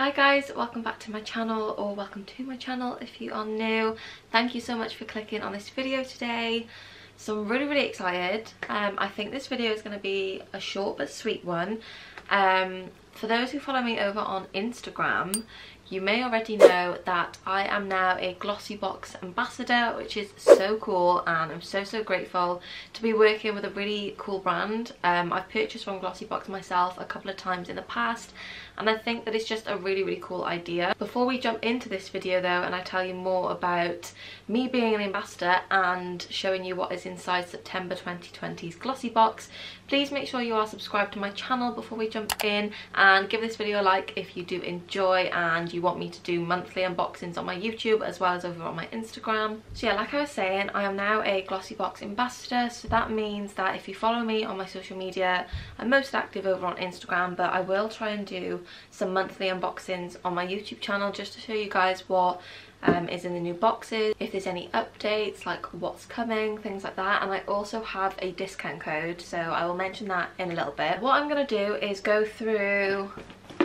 Hi guys, welcome back to my channel, or welcome to my channel if you are new. Thank you so much for clicking on this video today. So I'm really excited. I think this video is going to be a short but sweet one. For those who follow me over on Instagram, you may already know that I am now a Glossybox ambassador, which is so cool, and I'm so grateful to be working with a really cool brand. I've purchased from Glossybox myself a couple of times in the past, and I think that it's just a really cool idea. Before we jump into this video though, and I tell you more about me being an ambassador and showing you what is inside September 2020's Glossybox, please make sure you are subscribed to my channel before we jump in, and give this video a like if you do enjoy and you want me to do monthly unboxings on my YouTube as well as over on my Instagram. So yeah, like I was saying, I am now a Glossybox ambassador, so that means that if you follow me on my social media, I'm most active over on Instagram, but I will try and do some monthly unboxings on my YouTube channel just to show you guys what is in the new boxes, if there's any updates, like what's coming, things like that. And I also have a discount code, so I will mention that in a little bit. What I'm going to do is go through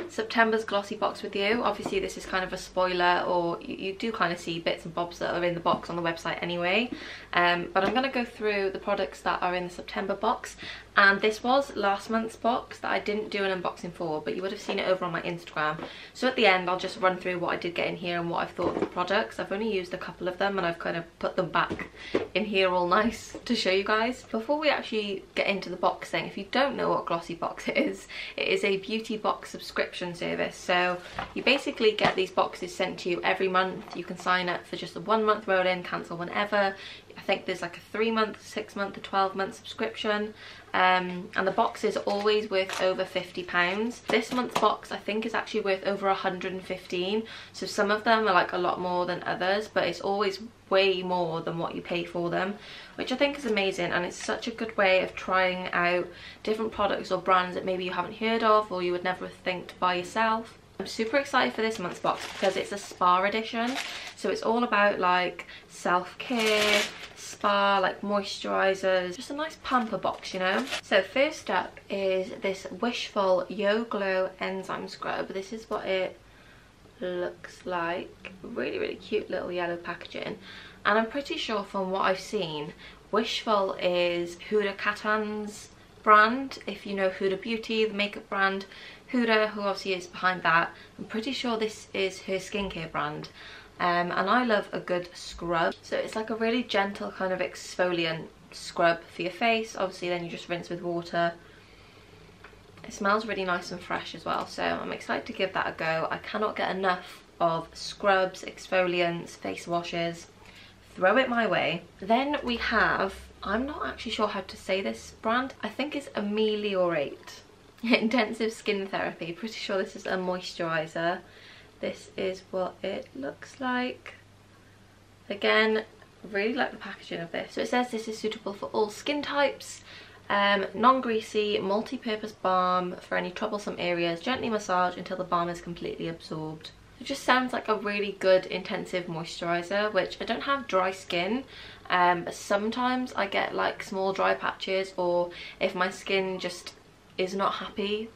September's Glossybox with you. Obviously this is kind of a spoiler, or you do kind of see bits and bobs that are in the box on the website anyway, but I'm going to go through the products that are in the September box. And this was last month's box that I didn't do an unboxing for, but you would have seen it over on my Instagram. So at the end, I'll just run through what I did get in here and what I've thought of the products. I've only used a couple of them, and I've kind of put them back in here all nice to show you guys. Before we actually get into the box thing, if you don't know what Glossybox is, it is a beauty box subscription service. So you basically get these boxes sent to you every month. You can sign up for just a 1 month roll-in, cancel whenever. I think there's like a 3 month, 6 month, a 12 month subscription, and the box is always worth over £50. This month's box I think is actually worth over £115, so some of them are like a lot more than others, but it's always way more than what you pay for them, which I think is amazing. And it's such a good way of trying out different products or brands that maybe you haven't heard of or you would never think to buy yourself. I'm super excited for this month's box because it's a spa edition, so it's all about like self-care, spa, like moisturizers, just a nice pamper box, you know. So first up is this Wishful Yo Glow enzyme scrub. This is what it looks like, really cute little yellow packaging. And I'm pretty sure from what I've seen, Wishful is Huda Beauty's brand. If you know Huda Beauty, the makeup brand, Huda, who obviously is behind that, I'm pretty sure this is her skincare brand. And I love a good scrub. So it's like a really gentle kind of exfoliant scrub for your face. Obviously then you just rinse with water. It smells really nice and fresh as well, so I'm excited to give that a go. I cannot get enough of scrubs, exfoliants, face washes. Throw it my way. Then we have, I'm not actually sure how to say this brand, I think it's Ameliorate Intensive Skin Therapy. Pretty sure this is a moisturizer. This is what it looks like. Again, really like the packaging of this. So it says this is suitable for all skin types, non-greasy, multi-purpose balm for any troublesome areas. Gently massage until the balm is completely absorbed. It just sounds like a really good intensive moisturizer, which I don't have dry skin, but sometimes I get like small dry patches, or if my skin just is not happy,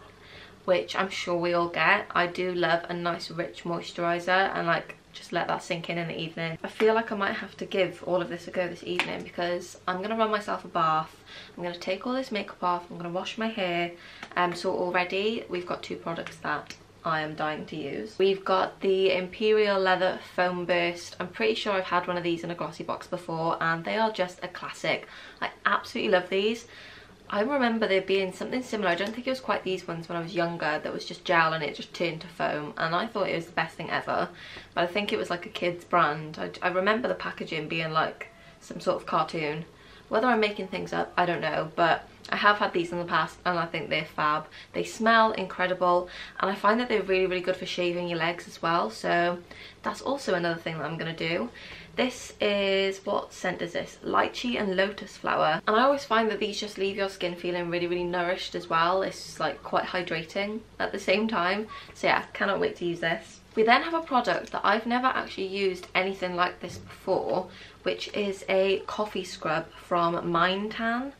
which I'm sure we all get. I do love a nice rich moisturizer and like just let that sink in the evening. I feel like I might have to give all of this a go this evening, because I'm gonna run myself a bath, I'm gonna take all this makeup off, I'm gonna wash my hair. So already we've got two products that I am dying to use. We've got the Imperial Leather Foam Burst. I'm pretty sure I've had one of these in a Glossybox before, and they are just a classic. I absolutely love these. I remember there being something similar. I don't think it was quite these ones when I was younger, that was just gel and it just turned to foam, and I thought it was the best thing ever, but I think it was like a kid's brand. I remember the packaging being like some sort of cartoon. Whether I'm making things up, I don't know, but I have had these in the past and I think they're fab. They smell incredible, and I find that they're really good for shaving your legs as well, so that's also another thing that I'm going to do. This is, what scent is this? Lychee and Lotus Flower. And I always find that these just leave your skin feeling really nourished as well. It's like quite hydrating at the same time, so yeah, cannot wait to use this. We then have a product that I've never actually used anything like this before, which is a coffee scrub from Mindtan.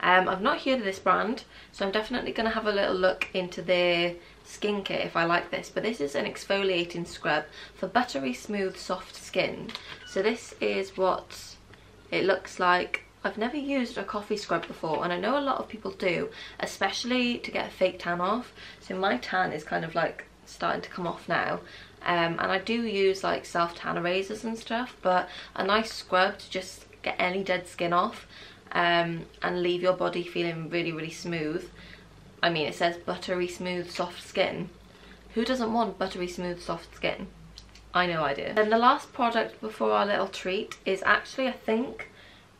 I've not heard of this brand, so I'm definitely going to have a little look into their skincare if I like this, but this is an exfoliating scrub for buttery smooth soft skin. So this is what it looks like. I've never used a coffee scrub before, and I know a lot of people do, especially to get a fake tan off. So my tan is kind of like starting to come off now, and I do use like self tan erasers and stuff, but a nice scrub to just get any dead skin off and leave your body feeling really, really smooth. I mean, it says buttery smooth soft skin. Who doesn't want buttery smooth soft skin? I know I do. Then the last product before our little treat is actually, I think,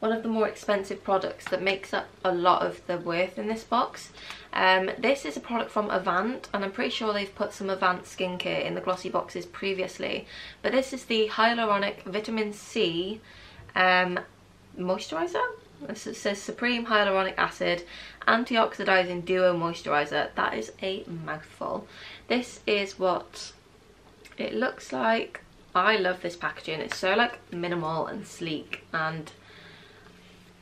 one of the more expensive products that makes up a lot of the worth in this box. This is a product from Avant, and I'm pretty sure they've put some Avant skincare in the glossy boxes previously, but this is the hyaluronic vitamin C moisturizer. It says Supreme Hyaluronic Acid Antioxidizing Duo Moisturizer. That is a mouthful. This is what it looks like. I love this packaging. It's so like minimal and sleek, and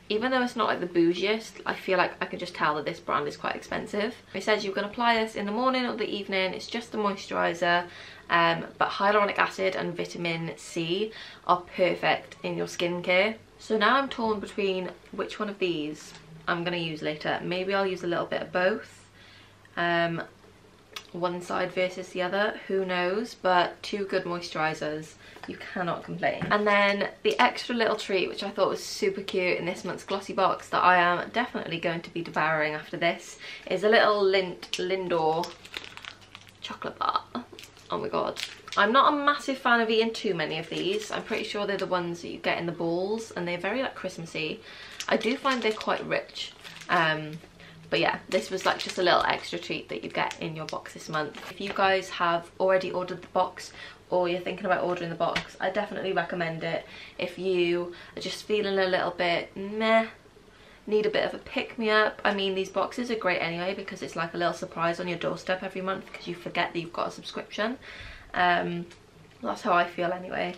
even though it's not like the bougiest, I feel like I can just tell that this brand is quite expensive. It says you can apply this in the morning or the evening. It's just the moisturizer, but hyaluronic acid and vitamin C are perfect in your skincare. So now I'm torn between which one of these I'm going to use later. Maybe I'll use a little bit of both, one side versus the other, who knows, but two good moisturisers, you cannot complain. And then the extra little treat, which I thought was super cute in this month's glossy box, that I am definitely going to be devouring after this, is a little Lindor chocolate bar. Oh my god. I'm not a massive fan of eating too many of these. I'm pretty sure they're the ones that you get in the balls, and they're very like Christmassy. I do find they're quite rich, but yeah, this was like just a little extra treat that you get in your box this month. If you guys have already ordered the box, or you're thinking about ordering the box, I definitely recommend it. If you are just feeling a little bit meh, need a bit of a pick-me-up, I mean, these boxes are great anyway, because it's like a little surprise on your doorstep every month, because you forget that you've got a subscription. That's how I feel anyway.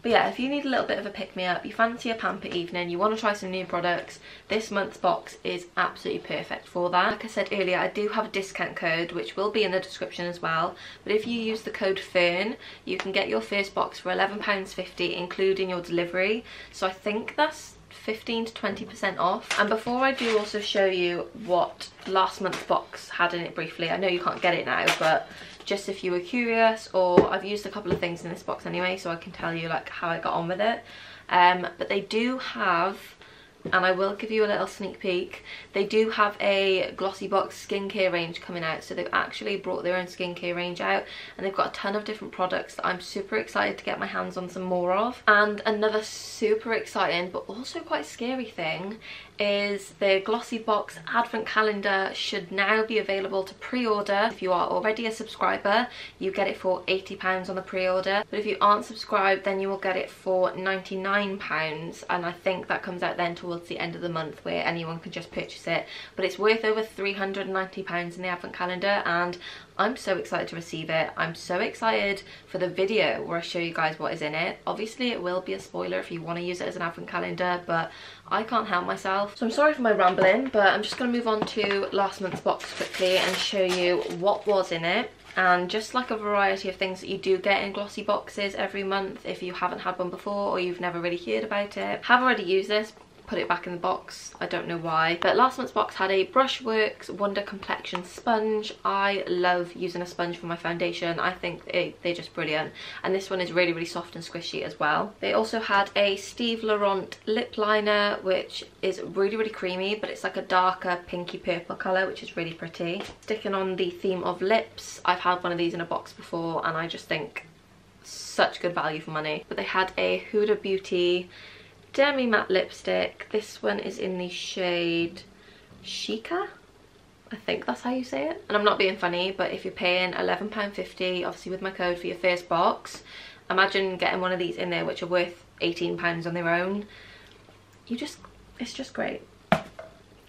But yeah, if you need a little bit of a pick-me-up, you fancy a pamper evening, you want to try some new products, this month's box is absolutely perfect for that. Like I said earlier, I do have a discount code, which will be in the description as well, but if you use the code FERN, you can get your first box for £11.50, including your delivery, so I think that's 15 to 20% off. And before I do also show you what last month's box had in it briefly, I know you can't get it now, but just if you were curious, or I've used a couple of things in this box anyway, so I can tell you like how I got on with it. But they do have, and I will give you a little sneak peek, they do have a Glossybox skincare range coming out. So they've actually brought their own skincare range out, and they've got a ton of different products that I'm super excited to get my hands on some more of. And another super exciting but also quite scary thing is their Glossybox advent calendar should now be available to pre-order. If you are already a subscriber, you get it for £80 on the pre-order, but if you aren't subscribed, then you will get it for £99, and I think that comes out then towards the end of the month, where anyone can just purchase it. But it's worth over £390 in the advent calendar, and I'm so excited to receive it. I'm so excited for the video where I show you guys what is in it. Obviously it will be a spoiler if you want to use it as an advent calendar, but I can't help myself. So I'm sorry for my rambling, but I'm just going to move on to last month's box quickly and show you what was in it. And just like a variety of things that you do get in glossy boxes every month, if you haven't had one before or you've never really heard about it. Have already used this, put it back in the box, I don't know why. But last month's box had a Brushworks Wonder Complexion Sponge. I love using a sponge for my foundation. I think they're just brilliant, and this one is really, really soft and squishy as well. They also had a Steve Laurent lip liner, which is really, really creamy, but it's like a darker pinky purple colour, which is really pretty. Sticking on the theme of lips, I've had one of these in a box before, and I just think such good value for money. But they had a Huda Beauty Demi Matte Lipstick. This one is in the shade Chica, I think that's how you say it. And I'm not being funny, but if you're paying £11.50, obviously with my code for your first box, imagine getting one of these in there, which are worth £18 on their own. You just, it's just great.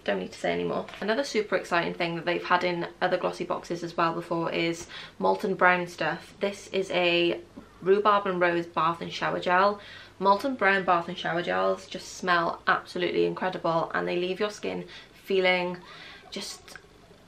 Don't need to say anymore. Another super exciting thing that they've had in other glossy boxes as well before is Molten Brown stuff. This is a Rhubarb and Rose Bath and Shower Gel. Molten Brown bath and shower gels just smell absolutely incredible, and they leave your skin feeling just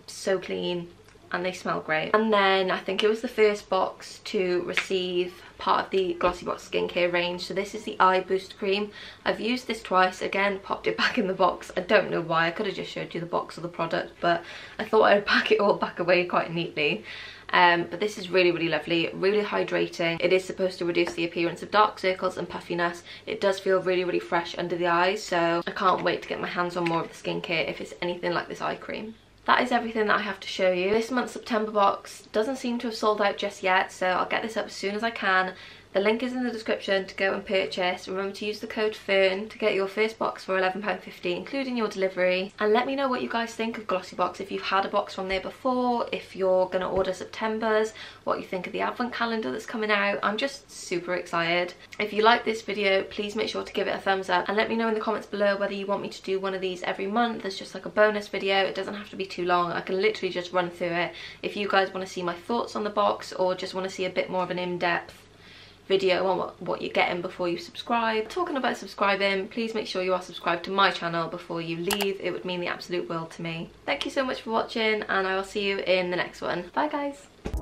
so clean and they smell great. And then I think it was the first box to receive part of the Glossybox skincare range. So this is the Eye Boost Cream. I've used this twice, again popped it back in the box. I don't know why, I could have just showed you the box or the product, but I thought I would pack it all back away quite neatly. But this is really, really lovely, really hydrating. It is supposed to reduce the appearance of dark circles and puffiness. It does feel really, really fresh under the eyes, so I can't wait to get my hands on more of the skincare if it's anything like this eye cream. That is everything that I have to show you. This month's September box doesn't seem to have sold out just yet, so I'll get this up as soon as I can. The link is in the description to go and purchase. Remember to use the code FERN to get your first box for £11.50, including your delivery. And let me know what you guys think of Glossybox, if you've had a box from there before, if you're going to order September's, what you think of the advent calendar that's coming out. I'm just super excited. If you like this video, please make sure to give it a thumbs up, and let me know in the comments below whether you want me to do one of these every month as just like a bonus video. It doesn't have to be too long. I can literally just run through it. If you guys want to see my thoughts on the box or just want to see a bit more of an in-depth video on what you're getting before you subscribe. Talking about subscribing, please make sure you are subscribed to my channel before you leave. It would mean the absolute world to me. Thank you so much for watching, and I will see you in the next one. Bye guys.